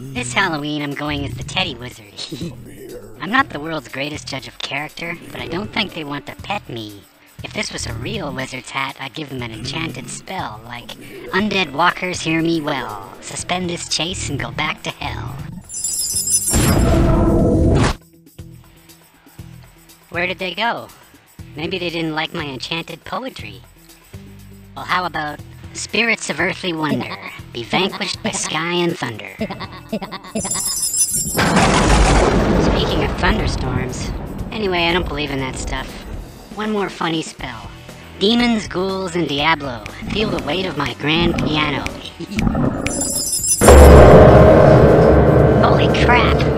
This Halloween, I'm going as the Teddy Wizard. I'm not the world's greatest judge of character, but I don't think they want to pet me. If this was a real wizard's hat, I'd give him an enchanted spell, like, Undead walkers hear me well. Suspend this chase and go back to hell. Where did they go? Maybe they didn't like my enchanted poetry. Well, how about, spirits of earthly wonder, be vanquished by sky and thunder. Speaking of thunderstorms, anyway, I don't believe in that stuff. One more funny spell. Demons, ghouls, and Diablo, feel the weight of my grand piano. Holy crap!